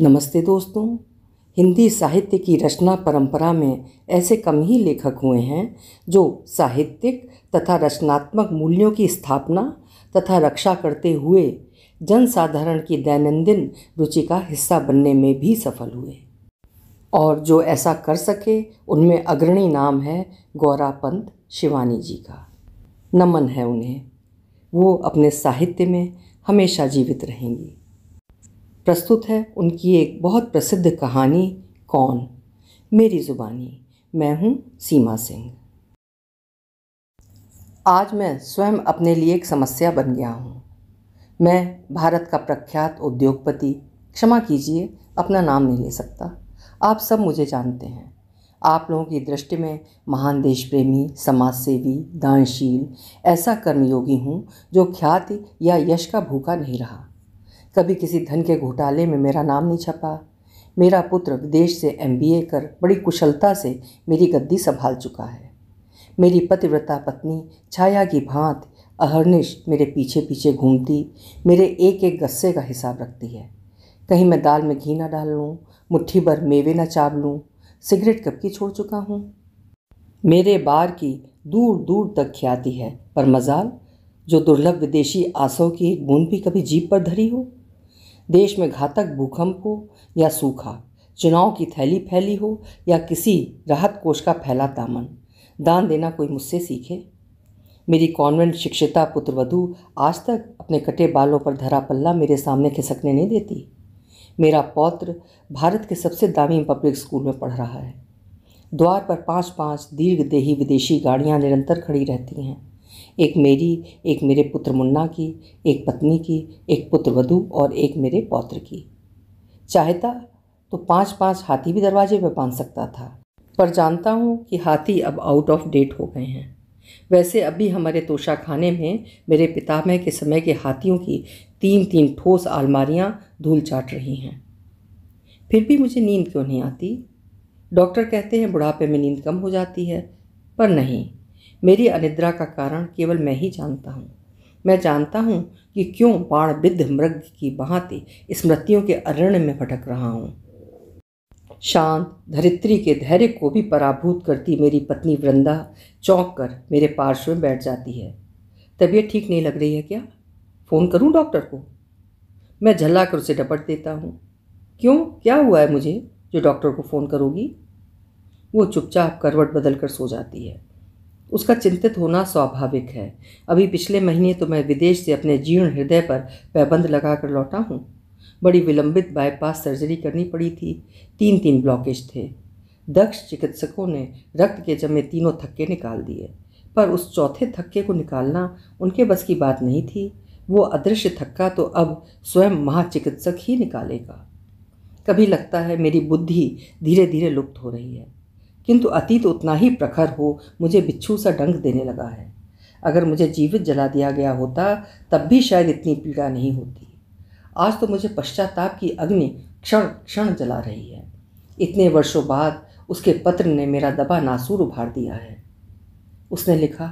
नमस्ते दोस्तों। हिंदी साहित्य की रचना परंपरा में ऐसे कम ही लेखक हुए हैं जो साहित्यिक तथा रचनात्मक मूल्यों की स्थापना तथा रक्षा करते हुए जन साधारण की दैनंदिन रुचि का हिस्सा बनने में भी सफल हुए, और जो ऐसा कर सके उनमें अग्रणी नाम है गौरापंत शिवानी जी का। नमन है उन्हें, वो अपने साहित्य में हमेशा जीवित रहेंगी। प्रस्तुत है उनकी एक बहुत प्रसिद्ध कहानी, कौन मेरी ज़ुबानी। मैं हूँ सीमा सिंह। आज मैं स्वयं अपने लिए एक समस्या बन गया हूँ। मैं भारत का प्रख्यात उद्योगपति, क्षमा कीजिए अपना नाम नहीं ले सकता, आप सब मुझे जानते हैं। आप लोगों की दृष्टि में महान देश प्रेमी, समाजसेवी, दानशील, ऐसा कर्मयोगी हूँ जो ख्याति या यश का भूखा नहीं रहा। कभी किसी धन के घोटाले में मेरा नाम नहीं छपा। मेरा पुत्र विदेश से MBA कर बड़ी कुशलता से मेरी गद्दी संभाल चुका है। मेरी पतिव्रता पत्नी छाया की भांति अहर्निश मेरे पीछे पीछे घूमती, मेरे एक एक गस्से का हिसाब रखती है। कहीं मैं दाल में घी ना डाल लूँ, मुट्ठी भर मेवे ना चाब लूँ। सिगरेट कब की छोड़ चुका हूँ। मेरे बार की दूर दूर तक ख्याति है, पर मजाल जो दुर्लभ विदेशी आसों की एक बूंद भी कभी जीभ पर धरी हो। देश में घातक भूकंप हो या सूखा, चुनाव की थैली फैली हो या किसी राहत कोष का फैला दामन, दान देना कोई मुझसे सीखे। मेरी कॉन्वेंट शिक्षिता पुत्रवधू आज तक अपने कटे बालों पर धरा पल्ला मेरे सामने खिसकने नहीं देती। मेरा पौत्र भारत के सबसे दामी पब्लिक स्कूल में पढ़ रहा है। द्वार पर 5-5 दीर्घदेही विदेशी गाड़ियाँ निरंतर खड़ी रहती हैं। एक मेरी, एक मेरे पुत्र मुन्ना की, एक पत्नी की, एक पुत्रवधू और एक मेरे पौत्र की। चाहता तो 5-5 हाथी भी दरवाजे पर बांध सकता था, पर जानता हूँ कि हाथी अब आउट ऑफ डेट हो गए हैं। वैसे अभी हमारे तोशाखाने में मेरे पितामह के समय के हाथियों की 3-3 ठोस आलमारियाँ धूल चाट रही हैं। फिर भी मुझे नींद क्यों नहीं आती? डॉक्टर कहते हैं बुढ़ापे में नींद कम हो जाती है, पर नहीं, मेरी अनिद्रा का कारण केवल मैं ही जानता हूँ। मैं जानता हूँ कि क्यों बाणबिद्ध मृग की भांति स्मृतियों के अरण्य में भटक रहा हूँ। शांत धरित्री के धैर्य को भी पराभूत करती मेरी पत्नी वृंदा चौंक कर मेरे पार्श्व में बैठ जाती है। तबीयत ठीक नहीं लग रही है क्या? फ़ोन करूँ डॉक्टर को? मैं झल्ला कर उसे डपट देता हूँ। क्यों, क्या हुआ है मुझे जो डॉक्टर को फ़ोन करोगी? वो चुपचाप करवट बदल कर सो जाती है। उसका चिंतित होना स्वाभाविक है। अभी पिछले महीने तो मैं विदेश से अपने जीर्ण हृदय पर पैबंद लगा कर लौटा हूँ। बड़ी विलंबित बाईपास सर्जरी करनी पड़ी थी। 3-3 ब्लॉकेज थे। दक्ष चिकित्सकों ने रक्त के जमे तीनों थक्के निकाल दिए, पर उस चौथे थक्के को निकालना उनके बस की बात नहीं थी। वो अदृश्य थक्का तो अब स्वयं महाचिकित्सक ही निकालेगा। कभी लगता है मेरी बुद्धि धीरे धीरे लुप्त हो रही है, किंतु अतीत उतना ही प्रखर हो मुझे बिच्छू सा डंक देने लगा है। अगर मुझे जीवित जला दिया गया होता तब भी शायद इतनी पीड़ा नहीं होती। आज तो मुझे पश्चाताप की अग्नि क्षण क्षण जला रही है। इतने वर्षों बाद उसके पत्र ने मेरा दबा नासूर उभार दिया है। उसने लिखा,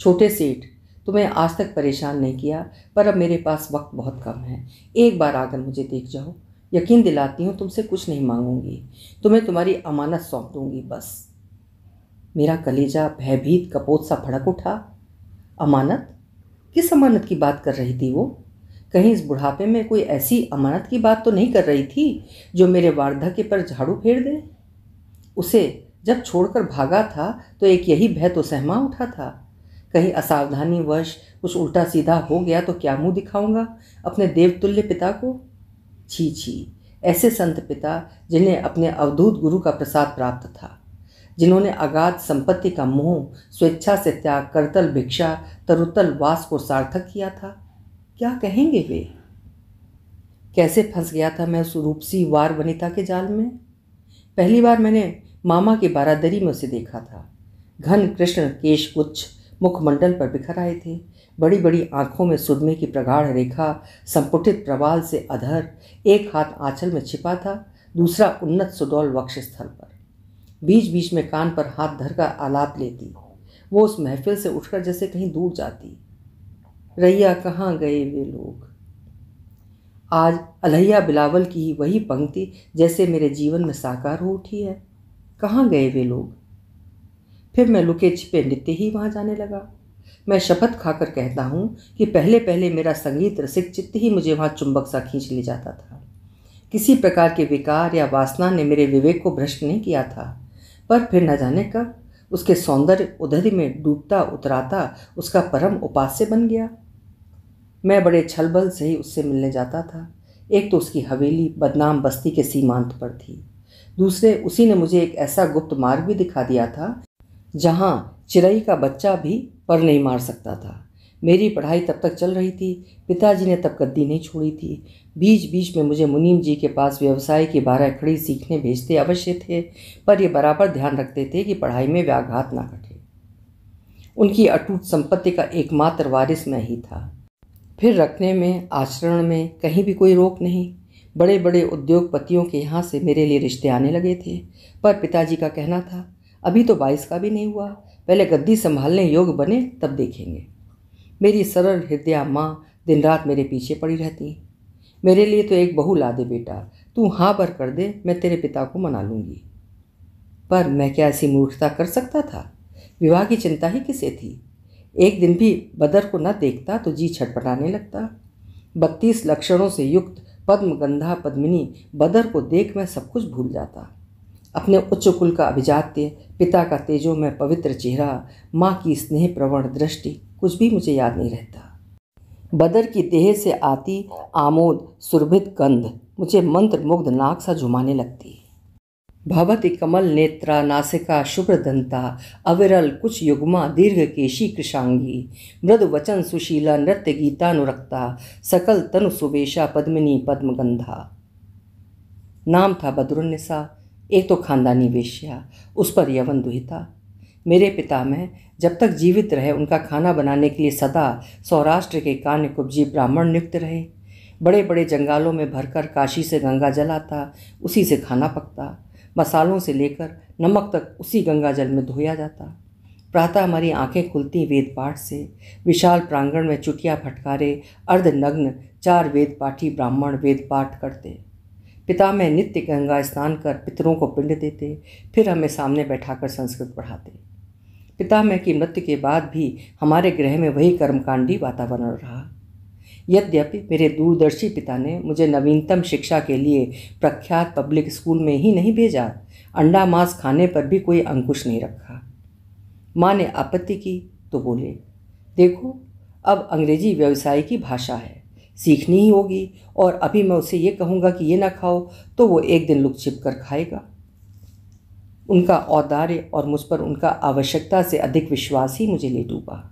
छोटे सेठ, तुम्हें आज तक परेशान नहीं किया, पर अब मेरे पास वक्त बहुत कम है। एक बार आकर मुझे देख जाओ। यकीन दिलाती हूँ तुमसे कुछ नहीं मांगूंगी, तुम्हें तुम्हारी अमानत सौंप दूंगी बस। मेरा कलेजा भयभीत कपोत सा भड़क उठा। अमानत? किस अमानत की बात कर रही थी वो? कहीं इस बुढ़ापे में कोई ऐसी अमानत की बात तो नहीं कर रही थी जो मेरे वार्धक्य पर झाड़ू फेर दे? उसे जब छोड़कर भागा था तो एक यही भय तो सहमा उठा था। कहीं असावधानीवश कुछ उल्टा सीधा हो गया तो क्या मुँह दिखाऊँगा अपने देवतुल्य पिता को? छी छी, ऐसे संत पिता जिन्हें अपने अवधूत गुरु का प्रसाद प्राप्त था, जिन्होंने अगाध संपत्ति का मोह स्वेच्छा से त्याग करतल भिक्षा तरुतल वास को सार्थक किया था। क्या कहेंगे वे? कैसे फंस गया था मैं उस रूपसी वार वनिता के जाल में। पहली बार मैंने मामा की बारादरी में उसे देखा था। घन कृष्ण केश गुच्छ मुखमंडल पर बिखर आए थे। बड़ी बड़ी आँखों में सुरमे की प्रगाढ़ रेखा, संपुटित प्रवाल से अधर, एक हाथ आंचल में छिपा था, दूसरा उन्नत सुडौल वक्षस्थल पर। बीच बीच में कान पर हाथ धर का आलाप लेती। वो उस महफिल से उठकर जैसे कहीं दूर जाती। रैया कहाँ गए वे लोग? आज अलहिया बिलावल की वही पंक्ति जैसे मेरे जीवन में साकार हो उठी है। कहाँ गए वे लोग? फिर मैं लुके छिपे नित्य ही वहाँ जाने लगा। मैं शपथ खाकर कहता हूँ कि पहले पहले मेरा संगीत रसिक चित्त ही मुझे वहाँ चुंबक सा खींच ले जाता था। किसी प्रकार के विकार या वासना ने मेरे विवेक को भ्रष्ट नहीं किया था, पर फिर न जाने कब उसके सौंदर्य उधर में डूबता उतराता उसका परम उपास्य बन गया। मैं बड़े छलबल से ही उससे मिलने जाता था। एक तो उसकी हवेली बदनाम बस्ती के सीमांत पर थी, दूसरे उसी ने मुझे एक ऐसा गुप्त मार्ग भी दिखा दिया था जहाँ चिड़ई का बच्चा भी पर नहीं मार सकता था। मेरी पढ़ाई तब तक चल रही थी, पिताजी ने तब गद्दी नहीं छोड़ी थी। बीच बीच में मुझे मुनीम जी के पास व्यवसाय की 12 खड़ी सीखने भेजते अवश्य थे, पर ये बराबर ध्यान रखते थे कि पढ़ाई में व्याघात ना घटे। उनकी अटूट संपत्ति का एकमात्र वारिस मैं ही था। फिर रखने में, आचरण में कहीं भी कोई रोक नहीं। बड़े बड़े उद्योगपतियों के यहाँ से मेरे लिए रिश्ते आने लगे थे, पर पिताजी का कहना था अभी तो 22 का भी नहीं हुआ, पहले गद्दी संभालने योग्य बने तब देखेंगे। मेरी सरल हृदया माँ दिन रात मेरे पीछे पड़ी रहती। मेरे लिए तो एक बहू ला दे बेटा, तू हाँ भर कर दे, मैं तेरे पिता को मना लूँगी। पर मैं क्या ऐसी मूर्खता कर सकता था? विवाह की चिंता ही किसे थी? एक दिन भी बदर को न देखता तो जी छटपटाने लगता। 32 लक्षणों से युक्त पद्मगंधा पद्मिनी बदर को देख मैं सब कुछ भूल जाता। अपने उच्च कुल का अभिजात्य, पिता का तेजोमय पवित्र चेहरा, माँ की स्नेह प्रवण दृष्टि, कुछ भी मुझे याद नहीं रहता। बदर की देह से आती आमोद सुरभित गंध मुझे मंत्रमुग्ध नाक सा झुमाने लगती। भवति कमल नेत्रा नासिका शुभ्र दंता अविरल कुछ युग्मा दीर्घ केशी कृशांगी मृद वचन सुशीला नृत्य गीतानुरक्ता सकल तनु सुवेशा पद्मिनी पद्मगंधा। नाम था बदरुन्निसा, एक तो खानदानी वेश्या, उस पर यवन दुहिता। मेरे पिता में जब तक जीवित रहे उनका खाना बनाने के लिए सदा सौराष्ट्र के कान्यकुब्जी ब्राह्मण नियुक्त रहे। बड़े बड़े जंगालों में भरकर काशी से गंगा जल आता, उसी से खाना पकता, मसालों से लेकर नमक तक उसी गंगा जल में धोया जाता। प्रातः हमारी आंखें खुलती वेद पाठ से। विशाल प्रांगण में चुटिया फटकारे अर्धनग्न 4 वेद पाठी ब्राह्मण वेद पाठ करते। पिता में नित्य गंगा स्नान कर पितरों को पिंड देते, फिर हमें सामने बैठाकर संस्कृत पढ़ाते। पिता में की मृत्यु के बाद भी हमारे गृह में वही कर्मकांडी वातावरण रहा। यद्यपि मेरे दूरदर्शी पिता ने मुझे नवीनतम शिक्षा के लिए प्रख्यात पब्लिक स्कूल में ही नहीं भेजा, अंडा मांस खाने पर भी कोई अंकुश नहीं रखा। माँ ने आपत्ति की तो बोले, देखो अब अंग्रेजी व्यवसाय की भाषा है, सीखनी ही होगी, और अभी मैं उसे ये कहूँगा कि ये ना खाओ तो वो एक दिन लुक छिप कर खाएगा। उनका औदार्य और मुझ पर उनका आवश्यकता से अधिक विश्वास ही मुझे ले डूबा।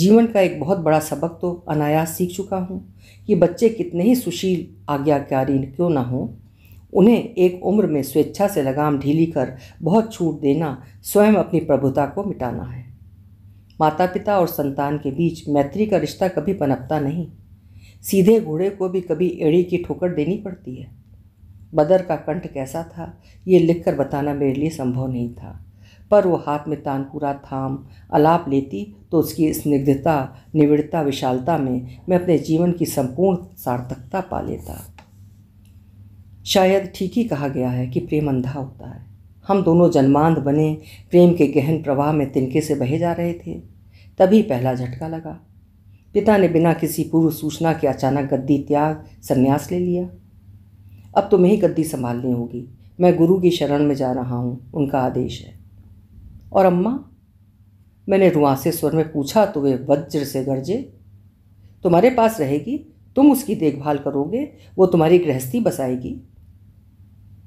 जीवन का एक बहुत बड़ा सबक तो अनायास सीख चुका हूँ कि बच्चे कितने ही सुशील आज्ञाकारी क्यों ना हों, उन्हें एक उम्र में स्वेच्छा से लगाम ढीली कर बहुत छूट देना स्वयं अपनी प्रभुता को मिटाना है। माता पिता और संतान के बीच मैत्री का रिश्ता कभी पनपता नहीं। सीधे घोड़े को भी कभी एड़ी की ठोकर देनी पड़ती है। बदर का कंठ कैसा था ये लिखकर बताना मेरे लिए संभव नहीं था, पर वो हाथ में तानपुरा थाम अलाप लेती तो उसकी स्निग्धता निविड़ता विशालता में मैं अपने जीवन की संपूर्ण सार्थकता पा लेता। शायद ठीक ही कहा गया है कि प्रेम अंधा होता है। हम दोनों जन्मांध बने प्रेम के गहन प्रवाह में तिनके से बहे जा रहे थे। तभी पहला झटका लगा। पिता ने बिना किसी पूर्व सूचना के अचानक गद्दी त्याग संन्यास ले लिया। अब तुम्हें ही गद्दी संभालनी होगी, मैं गुरु की शरण में जा रहा हूँ, उनका आदेश है। और अम्मा? मैंने रुआंसे स्वर में पूछा तो वे वज्र से गरजे, तुम्हारे पास रहेगी, तुम उसकी देखभाल करोगे, वो तुम्हारी गृहस्थी बसाएगी।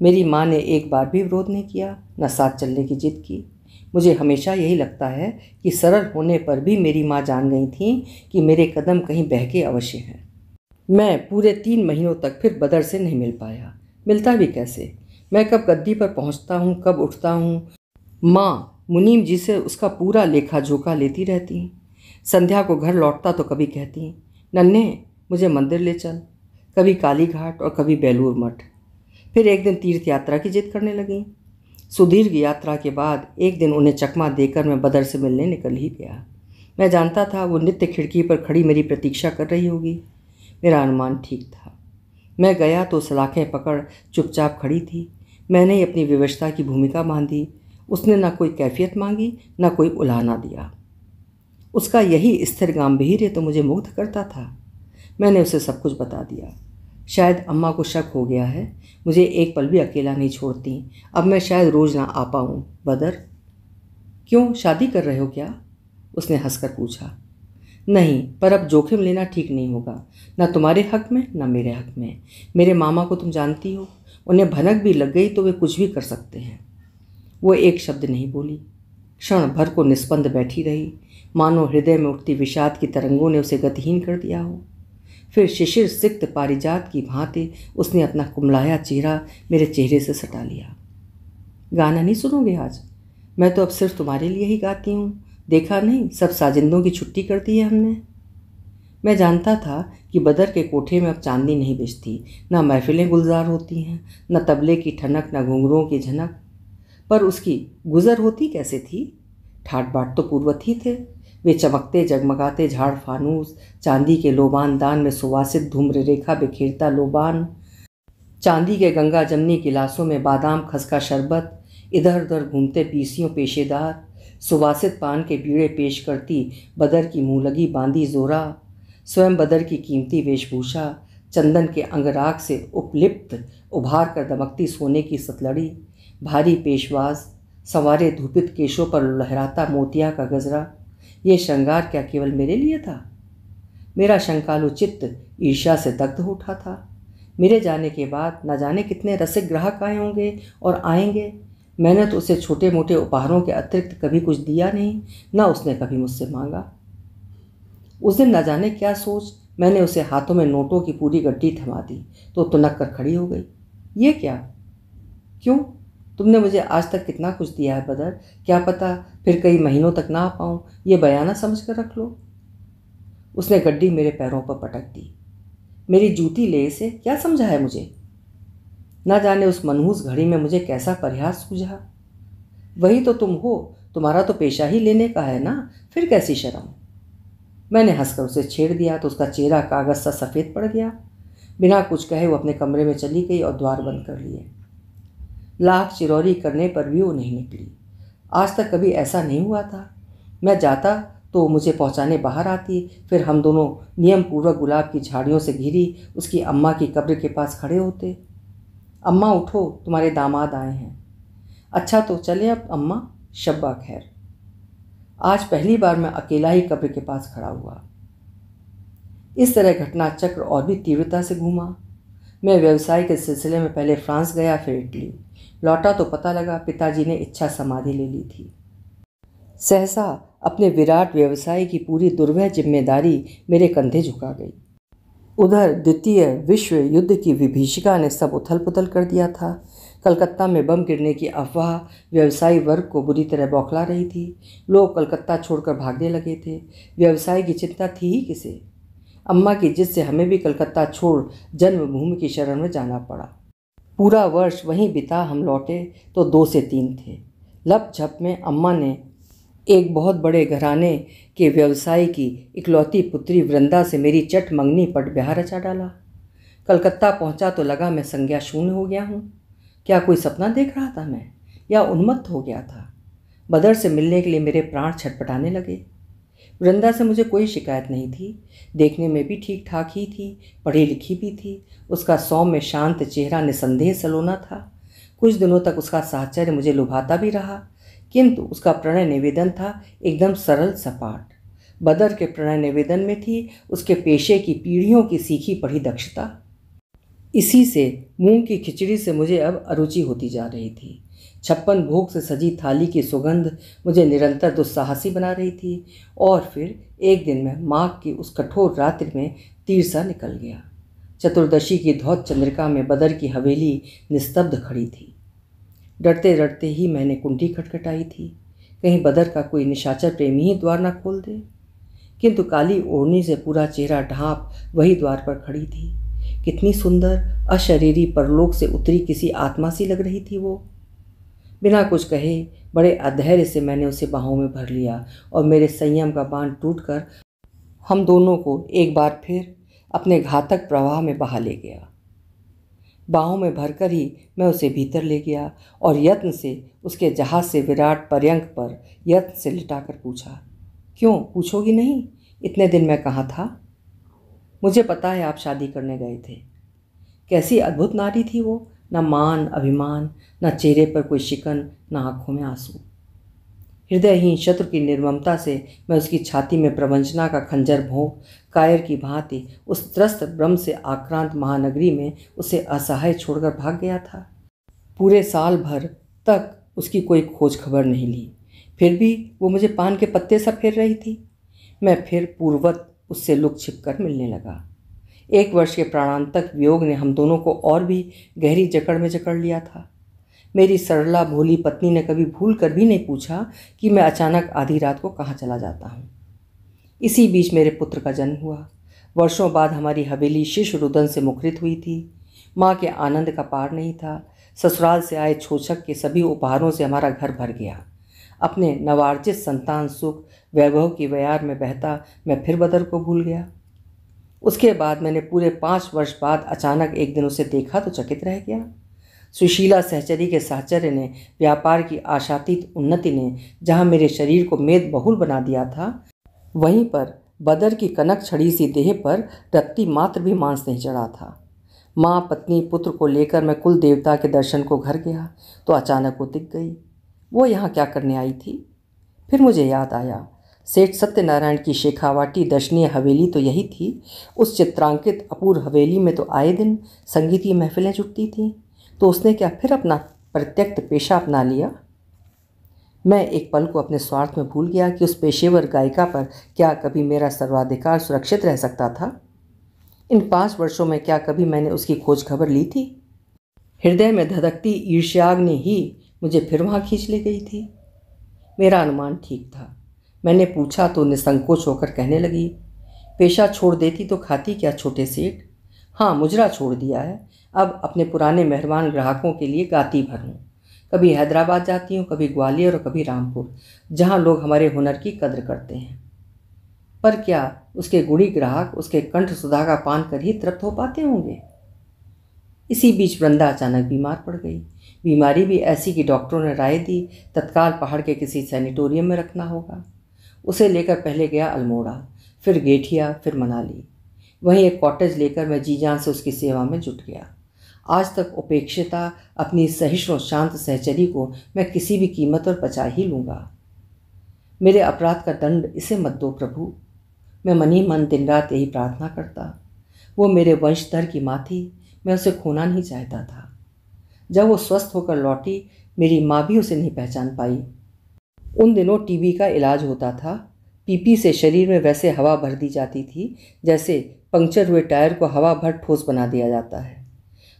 मेरी माँ ने एक बार भी विरोध नहीं किया, न साथ चलने की जिद की। मुझे हमेशा यही लगता है कि सरल होने पर भी मेरी माँ जान गई थी कि मेरे कदम कहीं बहके अवश्य हैं। मैं पूरे 3 महीनों तक फिर बदर से नहीं मिल पाया। मिलता भी कैसे? मैं कब गद्दी पर पहुँचता हूँ, कब उठता हूँ। माँ मुनीम जी से उसका पूरा लेखा जोखा लेती रहती। संध्या को घर लौटता तो कभी कहती, नन्हे मुझे मंदिर ले चल, कभी काली घाट और कभी बेलूर मठ। फिर एक दिन तीर्थ यात्रा की जिद करने लगी। सुदीर्घ यात्रा के बाद एक दिन उन्हें चकमा देकर मैं बदर से मिलने निकल ही गया। मैं जानता था वो नित्य खिड़की पर खड़ी मेरी प्रतीक्षा कर रही होगी। मेरा अनुमान ठीक था। मैं गया तो सलाखें पकड़ चुपचाप खड़ी थी। मैंने अपनी विवशता की भूमिका बांधी। उसने ना कोई कैफियत मांगी ना कोई उलाहना दिया। उसका यही स्थिर गंभीर्य तो मुझे मुग्ध करता था। मैंने उसे सब कुछ बता दिया। शायद अम्मा को शक हो गया है, मुझे एक पल भी अकेला नहीं छोड़ती। अब मैं शायद रोज़ ना आ पाऊँ। बदर, क्यों शादी कर रहे हो क्या? उसने हंसकर पूछा। नहीं, पर अब जोखिम लेना ठीक नहीं होगा, ना तुम्हारे हक़ में ना मेरे हक़ में। मेरे मामा को तुम जानती हो, उन्हें भनक भी लग गई तो वे कुछ भी कर सकते हैं। वो एक शब्द नहीं बोली। क्षण भर को निस्पंद बैठी रही, मानो हृदय में उठती विषाद की तरंगों ने उसे गतिहीन कर दिया हो। फिर शिशिर सिक्त पारिजात की भांति उसने अपना कुमलाया चेहरा मेरे चेहरे से सटा लिया। गाना नहीं सुनोगे आज? मैं तो अब सिर्फ तुम्हारे लिए ही गाती हूँ। देखा नहीं, सब साजिंदों की छुट्टी कर दी है हमने। मैं जानता था कि बदर के कोठे में अब चांदनी नहीं बिछती, ना महफिलें गुलजार होती हैं, ना तबले की ठनक, ना घुंघरों की झनक। पर उसकी गुज़र होती कैसे थी? ठाट बाट तो पूर्वत ही थे। वे चमकते जगमगाते झाड़ फानूस, चांदी के लोबान दान में सुवासित धूम्र रेखा बिखेरता लोबान, चांदी के गंगा जमनी गिलासों में बादाम खसका शरबत, इधर उधर घूमते पीसियों पेशेदार, सुवासित पान के बीड़े पेश करती बदर की मुँहलगी बांधी जोरा, स्वयं बदर की कीमती वेशभूषा, चंदन के अंगराग से उपलिप्त उभार कर दमकती सोने की सतलड़ी, भारी पेशवाज, संवारे धूपित केशों पर लहराता मोतिया का गजरा। ये श्रृंगार क्या केवल मेरे लिए था? मेरा शंकालु चित्त ईर्ष्या से दग्ध हो उठा था। मेरे जाने के बाद न जाने कितने रसिक ग्राहक आए होंगे और आएंगे। मैंने तो उसे छोटे मोटे उपहारों के अतिरिक्त कभी कुछ दिया नहीं, ना उसने कभी मुझसे मांगा। उस दिन न जाने क्या सोच मैंने उसे हाथों में नोटों की पूरी गड्डी थमा दी तो तुनक कर खड़ी हो गई। ये क्या? क्यों? तुमने मुझे आज तक कितना कुछ दिया है बदर। क्या पता फिर कई महीनों तक ना आ पाऊँ, ये बयाना समझ कर रख लो। उसने गड्डी मेरे पैरों पर पटक दी। मेरी जूती ले से क्या समझा है मुझे? ना जाने उस मनहूस घड़ी में मुझे कैसा परिहास सूझा। वही तो तुम हो, तुम्हारा तो पेशा ही लेने का है ना, फिर कैसी शर्म। मैंने हंसकर उसे छेड़ दिया तो उसका चेहरा कागज़ सा सफ़ेद पड़ गया। बिना कुछ कहे वो अपने कमरे में चली गई और द्वार बंद कर लिए। लाख चिरौरी करने पर भी वो नहीं निकली। आज तक कभी ऐसा नहीं हुआ था। मैं जाता तो मुझे पहुंचाने बाहर आती, फिर हम दोनों नियम पूर्वक गुलाब की झाड़ियों से घिरी उसकी अम्मा की कब्र के पास खड़े होते। अम्मा उठो, तुम्हारे दामाद आए हैं। अच्छा तो चले अब अम्मा, शब्बा खैर। आज पहली बार मैं अकेला ही कब्र के पास खड़ा हुआ। इस तरह घटना चक्र और भी तीव्रता से घूमा। मैं व्यवसाय के सिलसिले में पहले फ्रांस गया, फिर इटली। लौटा तो पता लगा पिताजी ने इच्छा समाधि ले ली थी। सहसा अपने विराट व्यवसाय की पूरी दुर्वह जिम्मेदारी मेरे कंधे झुका गई। उधर द्वितीय विश्व युद्ध की विभीषिका ने सब उथल पुथल कर दिया था। कलकत्ता में बम गिरने की अफवाह व्यवसायी वर्ग को बुरी तरह बौखला रही थी। लोग कलकत्ता छोड़कर भागने लगे थे। व्यवसाय की चिंता थी ही किसे। अम्मा की जिससे हमें भी कलकत्ता छोड़ जन्मभूमि की शरण में जाना पड़ा। पूरा वर्ष वहीं बिता। हम लौटे तो 2 से 3 थे। लप झप में अम्मा ने एक बहुत बड़े घराने के व्यवसायी की इकलौती पुत्री वृंदा से मेरी चट मंगनी पट ब्याह रचा डाला। कलकत्ता पहुंचा तो लगा मैं संज्ञा शून्य हो गया हूं। क्या कोई सपना देख रहा था मैं, या उन्मत्त हो गया था? बदर से मिलने के लिए मेरे प्राण छटपटाने लगे। वृंदा से मुझे कोई शिकायत नहीं थी। देखने में भी ठीक ठाक ही थी, पढ़ी लिखी भी थी। उसका सौम्य शांत चेहरा निसंदेह सलोना था। कुछ दिनों तक उसका साहचर्य मुझे लुभाता भी रहा, किंतु उसका प्रणय निवेदन था एकदम सरल सपाट। बदर के प्रणय निवेदन में थी उसके पेशे की पीढ़ियों की सीखी पढ़ी दक्षता। इसी से मूंग की खिचड़ी से मुझे अब अरुचि होती जा रही थी। 56 भोग से सजी थाली की सुगंध मुझे निरंतर दुस्साहसी बना रही थी। और फिर एक दिन मैं माघ की उस कठोर रात्रि में तीरसा निकल गया। चतुर्दशी की धौत चंद्रिका में बदर की हवेली निस्तब्ध खड़ी थी। डरते डरते ही मैंने कुंडी खटखटाई थी, कहीं बदर का कोई निशाचर प्रेमी ही द्वार न खोल दे। किंतु काली ओढ़नी से पूरा चेहरा ढांप वही द्वार पर खड़ी थी। कितनी सुंदर अशरीरी परलोक से उतरी किसी आत्मा सी लग रही थी वो। बिना कुछ कहे बड़े अधैर्य से मैंने उसे बाहों में भर लिया और मेरे संयम का बांध टूटकर हम दोनों को एक बार फिर अपने घातक प्रवाह में बहा ले गया। बाहों में भरकर ही मैं उसे भीतर ले गया और यत्न से उसके जहाज से विराट पर्यंक पर यत्न से लिटाकर पूछा, क्यों पूछोगी नहीं, इतने दिन मैं कहाँ था? मुझे पता है आप शादी करने गए थे। कैसी अद्भुत नारी थी वो, ना मान अभिमान, ना चेहरे पर कोई शिकन, ना आँखों में आंसू। हृदयहीन शत्रु की निर्ममता से मैं उसकी छाती में प्रवंचना का खंजर भोंक कायर की भांति उस त्रस्त ब्रह्म से आक्रांत महानगरी में उसे असहाय छोड़कर भाग गया था। पूरे साल भर तक उसकी कोई खोज खबर नहीं ली, फिर भी वो मुझे पान के पत्ते सा फेर रही थी। मैं फिर पूर्वत उससे लुक छिप कर मिलने लगा। एक वर्ष के प्राणांतक वियोग ने हम दोनों को और भी गहरी जकड़ में जकड़ लिया था। मेरी सरला भोली पत्नी ने कभी भूल कर भी नहीं पूछा कि मैं अचानक आधी रात को कहाँ चला जाता हूँ। इसी बीच मेरे पुत्र का जन्म हुआ। वर्षों बाद हमारी हवेली शिशु रुदन से मुखरित हुई थी। माँ के आनंद का पार नहीं था। ससुराल से आए छोछक के सभी उपहारों से हमारा घर भर गया। अपने नवार्जित संतान सुख वैभव की व्यार में बहता मैं फिर बदर को भूल गया। उसके बाद मैंने पूरे 5 वर्ष बाद अचानक एक दिन उसे देखा तो चकित रह गया। सुशीला सहचरी के साहचर्य ने व्यापार की आशातीत उन्नति ने जहाँ मेरे शरीर को मेद बहुल बना दिया था, वहीं पर बदर की कनक छड़ी सी देह पर रत्ती मात्र भी मांस नहीं चढ़ा था। माँ पत्नी पुत्र को लेकर मैं कुल देवता के दर्शन को घर गया तो अचानक वो दिख गई। वो यहाँ क्या करने आई थी? फिर मुझे याद आया, सेठ सत्यनारायण की शेखावाटी दर्शनीय हवेली तो यही थी। उस चित्रांकित अपूर्व हवेली में तो आए दिन संगीतीय महफिलें जुटती थीं, तो उसने क्या फिर अपना प्रत्यक्त पेशा अपना लिया? मैं एक पल को अपने स्वार्थ में भूल गया कि उस पेशेवर गायिका पर क्या कभी मेरा सर्वाधिकार सुरक्षित रह सकता था। इन 5 वर्षों में क्या कभी मैंने उसकी खोज खबर ली थी? हृदय में धधकती ईर्ष्याग्नि ही मुझे फिर वहाँ खींच ले गई थी। मेरा अनुमान ठीक था। मैंने पूछा तो निसंकोच होकर कहने लगी, पेशा छोड़ देती तो खाती क्या छोटे सेठ? हाँ, मुजरा छोड़ दिया है। अब अपने पुराने मेहरबान ग्राहकों के लिए गाती भर हूँ। कभी हैदराबाद जाती हूँ, कभी ग्वालियर और कभी रामपुर, जहाँ लोग हमारे हुनर की कद्र करते हैं। पर क्या उसके गुणी ग्राहक उसके कंठ सुधा का पान कर ही तृप्त हो पाते होंगे? इसी बीच वृंदा अचानक बीमार पड़ गई। बीमारी भी ऐसी कि डॉक्टरों ने राय दी तत्काल पहाड़ के किसी सैनिटोरियम में रखना होगा। उसे लेकर पहले गया अल्मोड़ा, फिर गेठिया, फिर मनाली। वहीं एक कॉटेज लेकर मैं जी जान से उसकी सेवा में जुट गया। आज तक उपेक्षिता अपनी सहिष्णु शांत सहचरी को मैं किसी भी कीमत पर बचा ही लूँगा। मेरे अपराध का दंड इसे मत दो प्रभु, मैं मन ही मन दिन रात यही प्रार्थना करता। वो मेरे वंशधर की माँ थी, मैं उसे खोना नहीं चाहता था। जब वो स्वस्थ होकर लौटी, मेरी माँ भी उसे नहीं पहचान पाई। उन दिनों टीबी का इलाज होता था। पीपी से शरीर में वैसे हवा भर दी जाती थी जैसे पंक्चर हुए टायर को हवा भर ठोस बना दिया जाता है।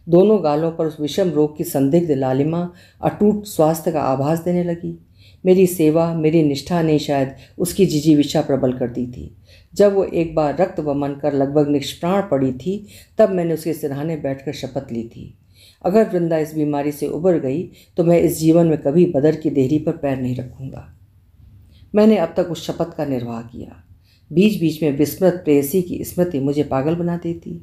दोनों गालों पर उस विषम रोग की संदिग्ध लालिमा अटूट स्वास्थ्य का आभास देने लगी। मेरी सेवा, मेरी निष्ठा ने शायद उसकी जिजीविषा प्रबल कर दी थी। जब वो एक बार रक्त वमन कर लगभग निष्प्राण पड़ी थी, तब मैंने उसके सिरहाने बैठकर शपथ ली थी, अगर वृंदा इस बीमारी से उबर गई तो मैं इस जीवन में कभी बदर की देहरी पर पैर नहीं रखूँगा। मैंने अब तक उस शपथ का निर्वाह किया। बीच बीच में विस्मृत प्रेयसी की स्मृति मुझे पागल बना देती।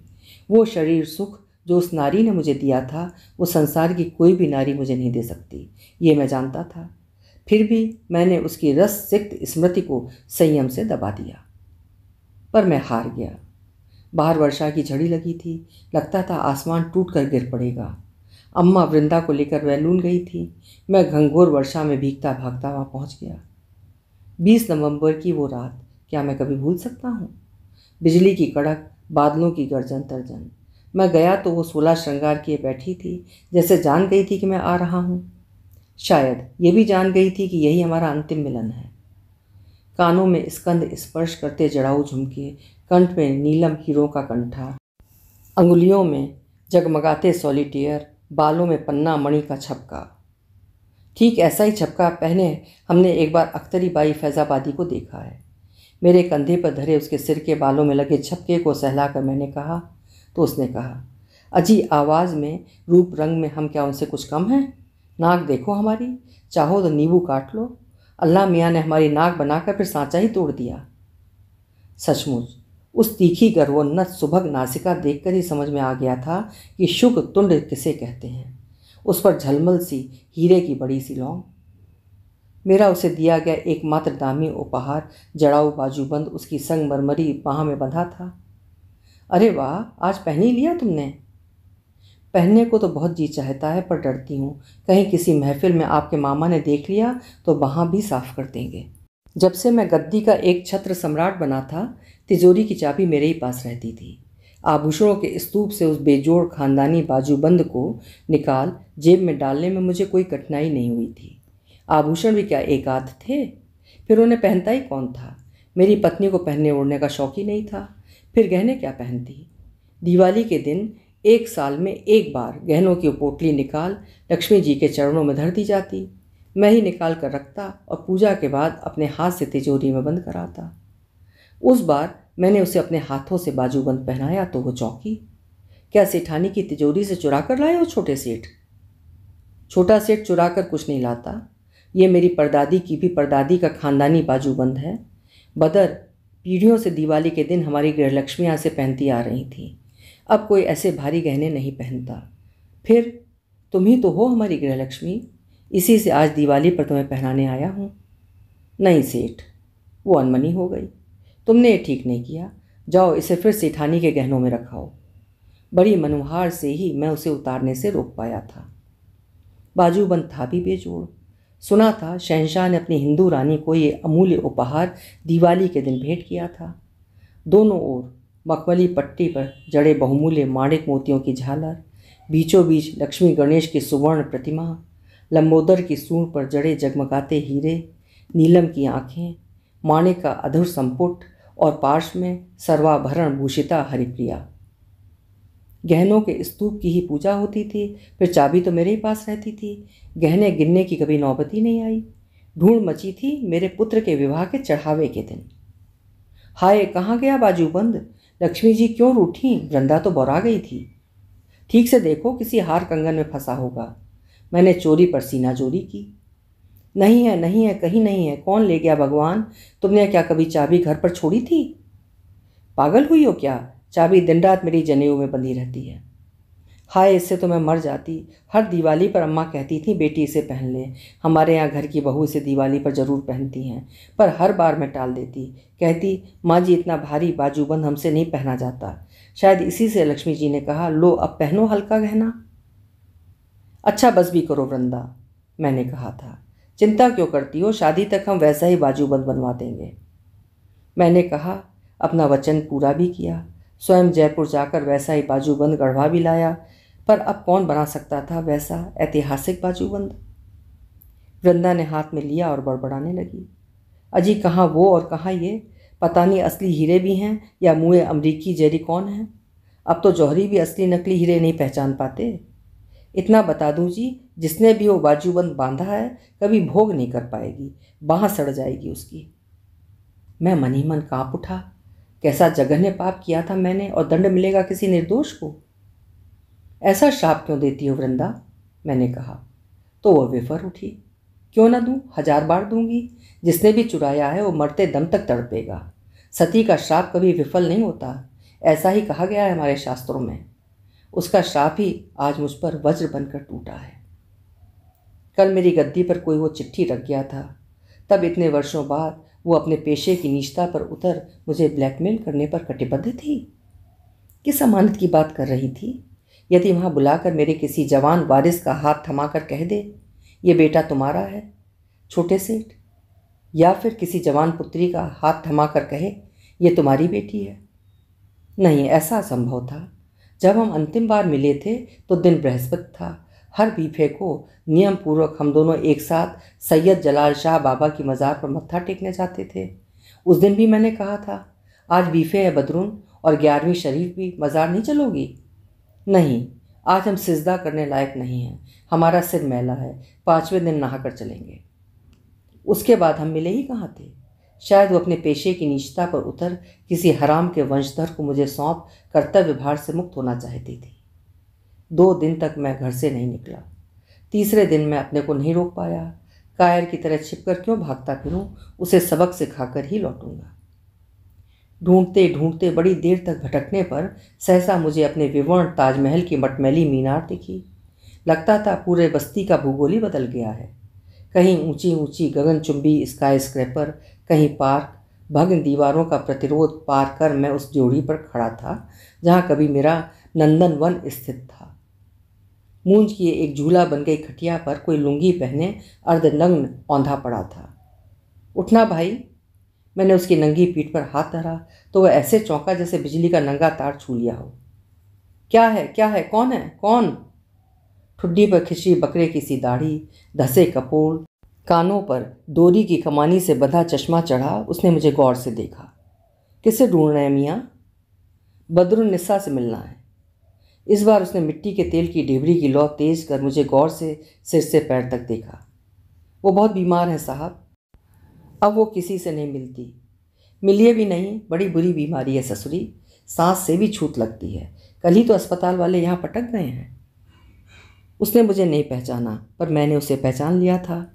वो शरीर सुख जो उस नारी ने मुझे दिया था, वो संसार की कोई भी नारी मुझे नहीं दे सकती, ये मैं जानता था। फिर भी मैंने उसकी रस सिक्त स्मृति को संयम से दबा दिया। पर मैं हार गया। बाहर वर्षा की झड़ी लगी थी, लगता था आसमान टूट कर गिर पड़ेगा। अम्मा वृंदा को लेकर वैलून गई थी। मैं घंघोर वर्षा में भीगता भागता वहाँ पहुँच गया। 20 नवंबर की वो रात क्या मैं कभी भूल सकता हूँ? बिजली की कड़क, बादलों की गर्जन तर्जन। मैं गया तो वो 16 श्रृंगार किए बैठी थी, जैसे जान गई थी कि मैं आ रहा हूँ। शायद ये भी जान गई थी कि यही हमारा अंतिम मिलन है। कानों में स्कंद स्पर्श करते जड़ाऊ झुमके, कंठ में नीलम हीरों का कंठा, अंगुलियों में जगमगाते सॉलिटेयर, बालों में पन्ना मणि का छपका। ठीक ऐसा ही छपका पहने हमने एक बार अख्तरी बाई फैजाबादी को देखा है। मेरे कंधे पर धरे उसके सिर के बालों में लगे छपके को सहला कर मैंने कहा तो उसने कहा अजी आवाज़ में, रूप रंग में हम क्या उनसे कुछ कम हैं? नाक देखो हमारी, चाहो तो नींबू काट लो। अल्लाह मियाँ ने हमारी नाक बनाकर फिर सांचा ही तोड़ दिया। सचमुच उस तीखी गर्वोन्नत सुभग नासिका देखकर ही समझ में आ गया था कि शुक तुंड किसे कहते हैं। उस पर झलमल सी हीरे की बड़ी सी लौंग। मेरा उसे दिया गया एकमात्र दामी उपहार जड़ाऊ बाजूबंद उसकी संगमरमरी बाह में बंधा था। अरे वाह, आज पहन ही लिया तुमने। पहनने को तो बहुत जी चाहता है, पर डरती हूँ कहीं किसी महफिल में आपके मामा ने देख लिया तो वहाँ भी साफ कर देंगे। जब से मैं गद्दी का एक छत्र सम्राट बना था, तिजोरी की चाबी मेरे ही पास रहती थी। आभूषणों के स्तूप से उस बेजोड़ खानदानी बाजूबंद को निकाल जेब में डालने में मुझे कोई कठिनाई नहीं हुई थी। आभूषण भी क्या एक आध थे, फिर उन्हें पहनता ही कौन था। मेरी पत्नी को पहनने ओढ़ने का शौक ही नहीं था, फिर गहने क्या पहनती। दिवाली के दिन एक साल में एक बार गहनों की पोटली निकाल लक्ष्मी जी के चरणों में धर दी जाती। मैं ही निकाल कर रखता और पूजा के बाद अपने हाथ से तिजोरी में बंद कराता। उस बार मैंने उसे अपने हाथों से बाजूबंद पहनाया तो वो चौंकी। क्या सेठानी की तिजोरी से चुरा कर लाए हो छोटे सेठ? छोटा सेठ चुरा कर कुछ नहीं लाता। ये मेरी परदादी की भी परदादी का खानदानी बाजूबंद है। बदर पीढ़ियों से दिवाली के दिन हमारी गृहलक्ष्मियाँ से पहनती आ रही थीं। अब कोई ऐसे भारी गहने नहीं पहनता। फिर तुम ही तो हो हमारी गृहलक्ष्मी, इसी से आज दिवाली पर तुम्हें पहनाने आया हूँ। नहीं सेठ, वो अनमनी हो गई। तुमने ये ठीक नहीं किया, जाओ इसे फिर सेठानी के गहनों में रखाओ। बड़ी मनोहार से ही मैं उसे उतारने से रोक पाया था। बाजूबंद था भी बेजोड़। सुना था शहंशाह ने अपनी हिंदू रानी को ये अमूल्य उपहार दिवाली के दिन भेंट किया था। दोनों ओर मखमली पट्टी पर जड़े बहुमूल्य माणिक मोतियों की झालर, बीचों बीच लक्ष्मी गणेश की सुवर्ण प्रतिमा, लंबोदर की सूंड पर जड़े जगमगाते हीरे, नीलम की आँखें, माणिक का अधूर संपुट और पार्श्व में सर्वाभरण भूषिता हरिप्रिया। गहनों के स्तूप की ही पूजा होती थी, फिर चाबी तो मेरे ही पास रहती थी। गहने गिनने की कभी नौबत ही नहीं आई। ढूंढ मची थी मेरे पुत्र के विवाह के चढ़ावे के दिन। हाय, कहाँ गया बाजूबंद? लक्ष्मी जी क्यों रूठी? वृंदा तो बौरा गई थी। ठीक से देखो, किसी हार कंगन में फंसा होगा। मैंने चोरी पर सीना जोरी की। नहीं है, नहीं है, कहीं नहीं है। कौन ले गया भगवान? तुमने क्या कभी चाबी घर पर छोड़ी थी? पागल हुई हो क्या? चाबी दिन रात मेरी जनेऊ में बंधी रहती है। हाय, इससे तो मैं मर जाती। हर दिवाली पर अम्मा कहती थी बेटी इसे पहन ले। हमारे यहाँ घर की बहू इसे दिवाली पर ज़रूर पहनती हैं, पर हर बार मैं टाल देती। कहती माँ जी, इतना भारी बाजूबंद हमसे नहीं पहना जाता। शायद इसी से लक्ष्मी जी ने कहा लो अब पहनो हल्का गहना। अच्छा बस भी करो वृंदा, मैंने कहा था। चिंता क्यों करती हो? शादी तक हम वैसा ही बाजूबंद बनवा देंगे, मैंने कहा। अपना वचन पूरा भी किया। स्वयं जयपुर जाकर वैसा ही बाजूबंद गढ़वा भी लाया, पर अब कौन बना सकता था वैसा ऐतिहासिक बाजूबंद। वृंदा ने हाथ में लिया और बड़बड़ाने लगी। अजी, कहाँ वो और कहाँ ये? पता नहीं असली हीरे भी हैं या मुए अमरीकी जेरी कौन हैं। अब तो जौहरी भी असली नकली हीरे नहीं पहचान पाते। इतना बता दूँ जी, जिसने भी वो बाजूबंद बांधा है कभी भोग नहीं कर पाएगी, बाँह सड़ जाएगी उसकी। मैं मन ही मन काँप उठा। कैसा जघन्य पाप किया था मैंने, और दंड मिलेगा किसी निर्दोष को। ऐसा शाप क्यों देती हो वृंदा, मैंने कहा। तो वह विफर उठी। क्यों ना दूँ, हजार बार दूंगी। जिसने भी चुराया है वो मरते दम तक तड़पेगा। सती का श्राप कभी विफल नहीं होता, ऐसा ही कहा गया है हमारे शास्त्रों में। उसका श्राप ही आज मुझ पर वज्र बनकर टूटा है। कल मेरी गद्दी पर कोई वो चिट्ठी रख गया था। तब इतने वर्षों बाद वो अपने पेशे की निष्ठा पर उतर मुझे ब्लैकमेल करने पर कटिबद्ध थी। किस अमानत की बात कर रही थी? यदि वहाँ बुलाकर मेरे किसी जवान वारिस का हाथ थमाकर कह दे ये बेटा तुम्हारा है छोटे सेठ, या फिर किसी जवान पुत्री का हाथ थमाकर कहे ये तुम्हारी बेटी है। नहीं, ऐसा असंभव था। जब हम अंतिम बार मिले थे तो दिन बृहस्पति था। हर बीफे को नियम पूर्वक हम दोनों एक साथ सैयद जलाल शाह बाबा की मज़ार पर मत्था टेकने जाते थे। उस दिन भी मैंने कहा था आज बीफे है बदरुन, और 11वीं शरीफ भी, मज़ार नहीं चलोगी? नहीं, आज हम सिजदा करने लायक नहीं हैं, हमारा सिर मैला है, 5वें दिन नहा कर चलेंगे। उसके बाद हम मिले ही कहाँ थे। शायद वो अपने पेशे की निष्ठा पर उतर किसी हराम के वंशधर को मुझे सौंप कर्तव्य भार से मुक्त होना चाहती थी। 2 दिन तक मैं घर से नहीं निकला। तीसरे दिन मैं अपने को नहीं रोक पाया। कायर की तरह छिपकर क्यों भागता फिरूँ, उसे सबक सिखाकर ही लौटूंगा। ढूंढते ढूंढते बड़ी देर तक भटकने पर सहसा मुझे अपने विवर्ण ताजमहल की मटमैली मीनार दिखी। लगता था पूरे बस्ती का भूगोल ही बदल गया है। कहीं ऊंची ऊंची गगनचुंबी स्काई स्क्रैपर, कहीं पार्क। भग्न दीवारों का प्रतिरोध पार कर मैं उस जोड़ी पर खड़ा था जहाँ कभी मेरा नंदनवन स्थित था। मूंज की एक झूला बन गई खटिया पर कोई लुंगी पहने अर्धनग्न औंधा पड़ा था। उठना भाई, मैंने उसकी नंगी पीठ पर हाथ धरा तो वह ऐसे चौंका जैसे बिजली का नंगा तार छू लिया हो। क्या है, क्या है, कौन है, कौन? ठुड्डी पर खिंची बकरे की सी दाढ़ी, धसे कपोल, कानों पर डोरी की कमानी से बंधा चश्मा चढ़ा उसने मुझे गौर से देखा। किसे ढूंढ रहे हैं मियाँ? बदरुन्निसा से मिलना है। इस बार उसने मिट्टी के तेल की डिबरी की लौ तेज कर मुझे गौर से सिर से पैर तक देखा। वो बहुत बीमार है साहब, अब वो किसी से नहीं मिलती, मिलिए भी नहीं। बड़ी बुरी बीमारी है ससुरी, सांस से भी छूट लगती है। कल ही तो अस्पताल वाले यहाँ पटक गए हैं। उसने मुझे नहीं पहचाना पर मैंने उसे पहचान लिया था।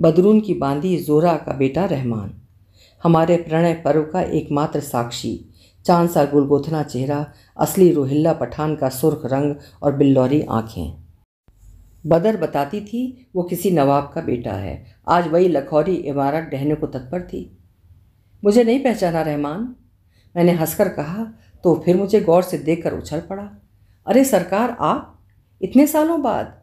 बदरून की बांदी जोरा का बेटा रहमान, हमारे प्रणय पर्व का एकमात्र साक्षी। चांद सा गुलगोथना चेहरा, असली रोहिल्ला पठान का सुर्ख रंग और बिल्लौरी आँखें। बदर बताती थी वो किसी नवाब का बेटा है। आज वही लखौरी इमारत ढहने को तत्पर थी। मुझे नहीं पहचाना रहमान, मैंने हंसकर कहा तो फिर मुझे गौर से देखकर उछल पड़ा। अरे सरकार, आप इतने सालों बाद?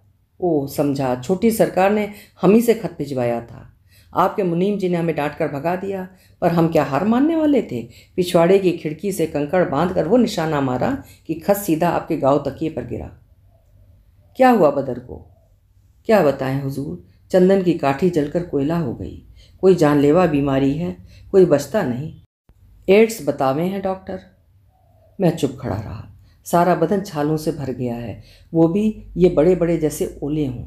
ओह समझा, छोटी सरकार ने हम ही से खत भिजवाया था। आपके मुनीम जी ने हमें डांट कर भगा दिया, पर हम क्या हार मानने वाले थे। पिछवाड़े की खिड़की से कंकड़ बांधकर वो निशाना मारा कि खत सीधा आपके गाँव तकिए पर गिरा। क्या हुआ बदर को? क्या बताएं हुजूर, चंदन की काठी जलकर कोयला हो गई। कोई जानलेवा बीमारी है, कोई बचता नहीं। एड्स बतावे हैं डॉक्टर। मैं चुप खड़ा रहा। सारा बदन छालों से भर गया है, वो भी ये बड़े बड़े जैसे ओले हों।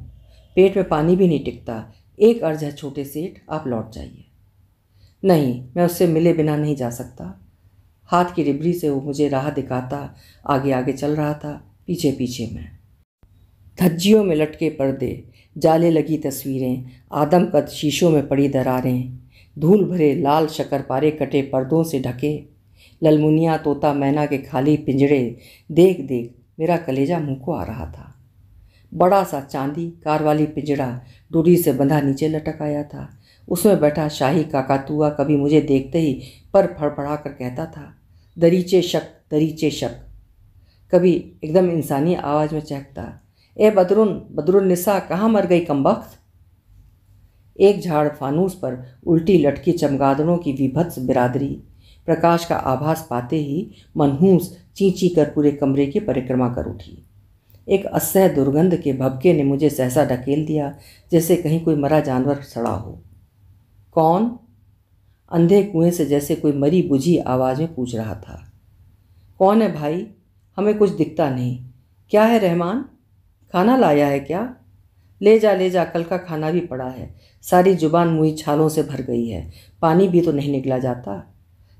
पेट में पानी भी नहीं टिकता। एक अर्ज है छोटे सेठ, आप लौट जाइए। नहीं, मैं उससे मिले बिना नहीं जा सकता। हाथ की रिबड़ी से वो मुझे राह दिखाता आगे आगे चल रहा था, पीछे पीछे मैं। धज्जियों में लटके पर्दे, जाले लगी तस्वीरें, आदमकद शीशों में पड़ी दरारें, धूल भरे लाल शक्करपारे कटे पर्दों से ढके, ललमुनिया तोता मैना के खाली पिंजड़े। देख देख मेरा कलेजा मुँह को आ रहा था। बड़ा सा चांदी कार वाली पिंजड़ा डोरी से बंधा नीचे लटक आया था। उसमें बैठा शाही काकातुआ कभी मुझे देखते ही पर फड़फड़ा कर कहता था, दरीचे शक, दरीचे शक। कभी एकदम इंसानी आवाज़ में चहकता, ए बदरुन, बदरुन्निसा कहाँ मर गई कमबख्त? एक झाड़ फानूस पर उल्टी लटकी चमगादड़ों की विभत्स बिरादरी प्रकाश का आभास पाते ही मनहूस चींची कर पूरे कमरे की परिक्रमा कर उठी। एक असह्य दुर्गंध के भभके ने मुझे सहसा ढकेल दिया, जैसे कहीं कोई मरा जानवर सड़ा हो। कौन? अंधे कुएं से जैसे कोई मरी बुझी आवाज़ में पूछ रहा था। कौन है भाई? हमें कुछ दिखता नहीं। क्या है रहमान, खाना लाया है क्या? ले जा, कल का खाना भी पड़ा है। सारी जुबान मुई छालों से भर गई है, पानी भी तो नहीं निकला जाता।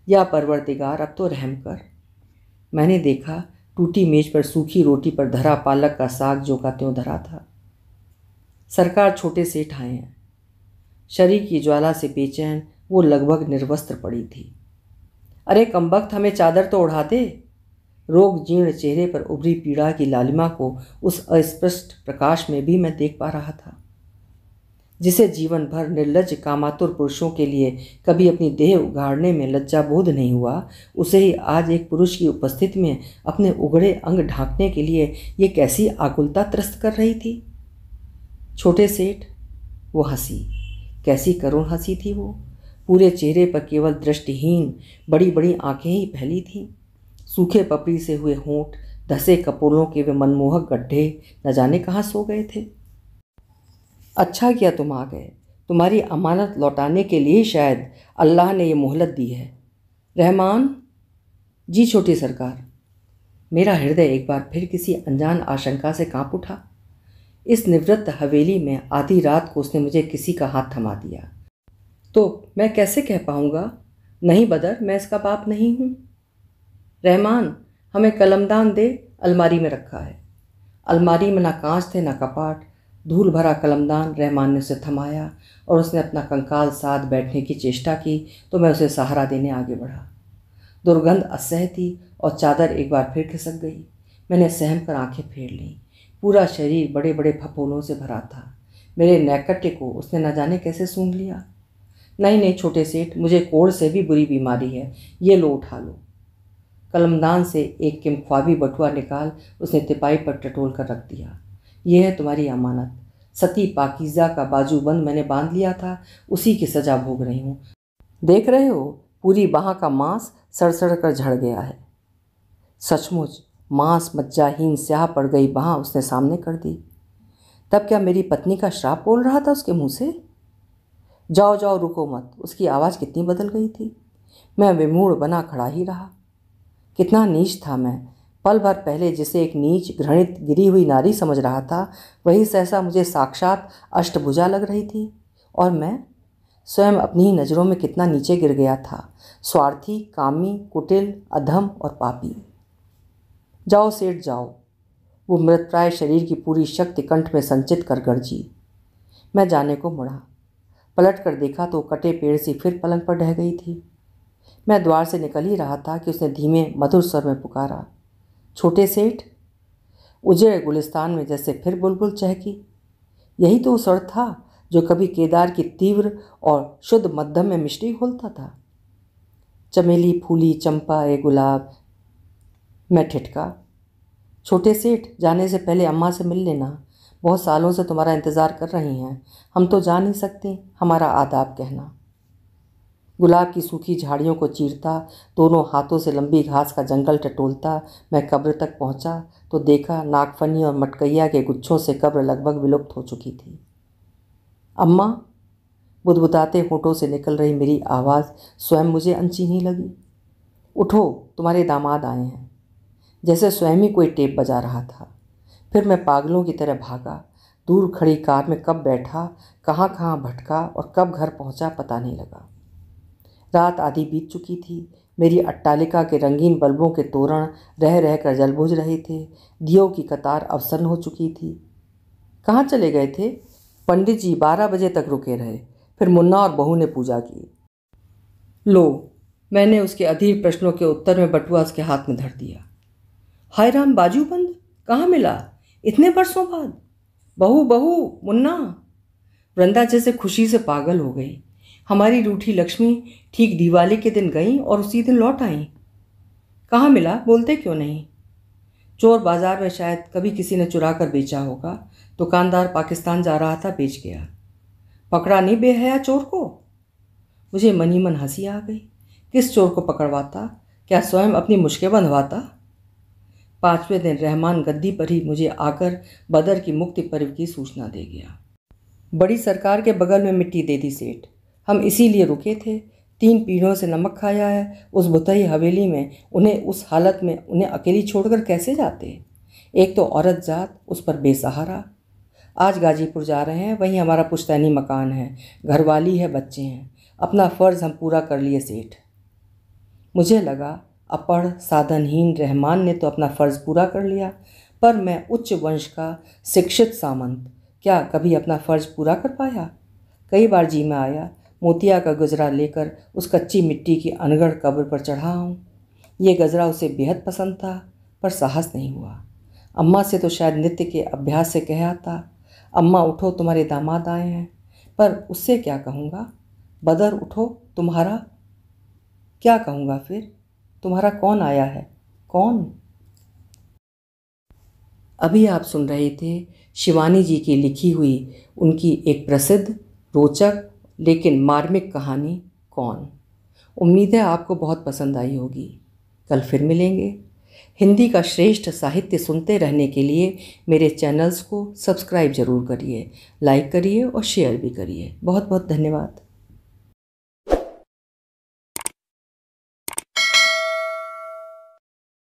या परवरदिगार, अब तो रहम कर। मैंने देखा टूटी मेज पर सूखी रोटी पर धरा पालक का साग जो का त्यों धरा था। सरकार छोटे सेठ आए हैं। शरीर की ज्वाला से बेचैन वो लगभग निर्वस्त्र पड़ी थी। अरे कमबख्त, हमें चादर तो ओढ़ा दे। रोग जीर्ण चेहरे पर उभरी पीड़ा की लालिमा को उस अस्पष्ट प्रकाश में भी मैं देख पा रहा था, जिसे जीवन भर निर्लज्ज कामातुर पुरुषों के लिए कभी अपनी देह उगाड़ने में लज्जा बोध नहीं हुआ, उसे ही आज एक पुरुष की उपस्थिति में अपने उगड़े अंग ढांकने के लिए ये कैसी आकुलता त्रस्त कर रही थी। छोटे सेठ, वो हंसी, कैसी करुण हंसी थी वो। पूरे चेहरे पर केवल दृष्टिहीन बड़ी बड़ी आँखें ही फैली थीं। सूखे पपड़ी से हुए होंठ, धसे कपोलों के वे मनमोहक गड्ढे न जाने कहाँ सो गए थे। अच्छा किया तुम आ गए, तुम्हारी अमानत लौटाने के लिए शायद अल्लाह ने ये मोहलत दी है। रहमान जी। छोटी सरकार। मेरा हृदय एक बार फिर किसी अनजान आशंका से काँप उठा। इस निवृत्त हवेली में आधी रात को उसने मुझे किसी का हाथ थमा दिया तो मैं कैसे कह पाऊँगा, नहीं बदर, मैं इसका बाप नहीं हूँ। रहमान, हमें कलमदान दे, अलमारी में रखा है। अलमारी में ना कांच थे ना कपाट। धूल भरा कलमदान। रहमान ने उसे थमाया और उसने अपना कंकाल साथ बैठने की चेष्टा की तो मैं उसे सहारा देने आगे बढ़ा। दुर्गंध असह्य थी और चादर एक बार फिर खिसक गई। मैंने सहम कर आंखें फेर लीं। पूरा शरीर बड़े बड़े फफोलों से भरा था। मेरे नैकट्टे को उसने न जाने कैसे सूंघ लिया। नहीं नहीं छोटे सेठ, मुझे कोढ़ से भी बुरी बीमारी है, ये लो उठा लो। कलमदान से एक किमख्वाबी बटुआ निकाल उसने तिपाही पर टटोल कर रख दिया। यह है तुम्हारी अमानत। सती पाकीज़ा का बाजूबंद मैंने बांध लिया था, उसी की सजा भोग रही हूँ। देख रहे हो, पूरी बाह का मांस सड़सड़ कर झड़ गया है। सचमुच मांस मज्जाहीन स्याह पड़ गई बाह उसने सामने कर दी। तब क्या मेरी पत्नी का श्राप बोल रहा था उसके मुंह से? जाओ जाओ रुको मत, उसकी आवाज़ कितनी बदल गई थी। मैं विमूढ़ बना खड़ा ही रहा। कितना नीच था मैं। पल भर पहले जिसे एक नीच घृणित गिरी हुई नारी समझ रहा था, वही सहसा मुझे साक्षात अष्टभुजा लग रही थी। और मैं स्वयं अपनी ही नज़रों में कितना नीचे गिर गया था, स्वार्थी, कामी, कुटिल, अधम और पापी। जाओ सेठ जाओ, वो मृतप्राय शरीर की पूरी शक्ति कंठ में संचित कर गरजी। मैं जाने को मुड़ा, पलट कर देखा तो कटे पेड़ से फिर पलंग पर ढह गई थी। मैं द्वार से निकल ही रहा था कि उसने धीमे मधुर स्वर में पुकारा, छोटे सेठ। उजड़ गुलिस्तान में जैसे फिर बुलबुल चहकी। यही तो उस अर्थ था जो कभी केदार की तीव्र और शुद्ध मध्यम में मिश्री घोलता था। चमेली फूली चंपा ए गुलाब, मैं ठिठका। छोटे सेठ, जाने से पहले अम्मा से मिल लेना, बहुत सालों से तुम्हारा इंतज़ार कर रही हैं। हम तो जा नहीं सकते, हमारा आदाब कहना। गुलाब की सूखी झाड़ियों को चीरता, दोनों हाथों से लंबी घास का जंगल टटोलता मैं कब्र तक पहुंचा तो देखा नागफनी और मटकैया के गुच्छों से कब्र लगभग विलुप्त हो चुकी थी। अम्मा, बुदबुदाते होठों से निकल रही मेरी आवाज़ स्वयं मुझे अनचीनी लगी। उठो, तुम्हारे दामाद आए हैं। जैसे स्वयं ही कोई टेप बजा रहा था। फिर मैं पागलों की तरह भागा। दूर खड़ी कार में कब बैठा, कहाँ कहाँ भटका और कब घर पहुँचा पता नहीं लगा। रात आधी बीत चुकी थी। मेरी अट्टालिका के रंगीन बल्बों के तोरण रह रह कर जलबुझ रहे थे। दियों की कतार अवसन्न हो चुकी थी। कहाँ चले गए थे? पंडित जी 12 बजे तक रुके रहे, फिर मुन्ना और बहू ने पूजा की। लो, मैंने उसके अधीर प्रश्नों के उत्तर में बटुआ उसके हाथ में धर दिया। हाय राम, बाजूबंद कहाँ मिला इतने बरसों बाद? बहू बहू मुन्ना। वृंदा जैसे खुशी से पागल हो गई। हमारी रूठी लक्ष्मी ठीक दिवाली के दिन गई और उसी दिन लौट आई। कहाँ मिला बोलते क्यों नहीं? चोर बाज़ार में शायद कभी किसी ने चुरा कर बेचा होगा। दुकानदार पाकिस्तान जा रहा था, बेच गया। पकड़ा नहीं बेहया चोर को? मुझे मनी मन हंसी आ गई। किस चोर को पकड़वाता? क्या स्वयं अपनी मुश्कें बंधवाता? 5वें दिन रहमान गद्दी पर ही मुझे आकर बदर की मुक्ति पर्व की सूचना दे गया। बड़ी सरकार के बगल में मिट्टी दे दी सेठ, हम इसीलिए रुके थे। 3 पीढ़ियों से नमक खाया है। उस भुतई हवेली में उन्हें उस हालत में उन्हें अकेली छोड़कर कैसे जाते? एक तो औरत जात उस पर बेसहारा। आज गाजीपुर जा रहे हैं, वहीं हमारा पुश्तैनी मकान है, घरवाली है, बच्चे हैं। अपना फ़र्ज़ हम पूरा कर लिए सेठ। मुझे लगा अपढ़ साधनहीन रहमान ने तो अपना फ़र्ज़ पूरा कर लिया, पर मैं उच्च वंश का शिक्षित सामंत क्या कभी अपना फ़र्ज़ पूरा कर पाया? कई बार जी में आया मोतिया का गजरा लेकर उस कच्ची मिट्टी की अनगढ़ कब्र पर चढ़ा हूँ। ये गजरा उसे बेहद पसंद था, पर साहस नहीं हुआ। अम्मा से तो शायद नित्य के अभ्यास से कहा था, अम्मा उठो तुम्हारे दामाद आए हैं, पर उससे क्या कहूँगा? बदर उठो, तुम्हारा क्या कहूँगा फिर? तुम्हारा कौन आया है, कौन? अभी आप सुन रहे थे शिवानी जी की लिखी हुई उनकी एक प्रसिद्ध, रोचक लेकिन मार्मिक कहानी कौन। उम्मीद है आपको बहुत पसंद आई होगी। कल फिर मिलेंगे। हिंदी का श्रेष्ठ साहित्य सुनते रहने के लिए मेरे चैनल्स को सब्सक्राइब ज़रूर करिए, लाइक करिए और शेयर भी करिए। बहुत बहुत धन्यवाद।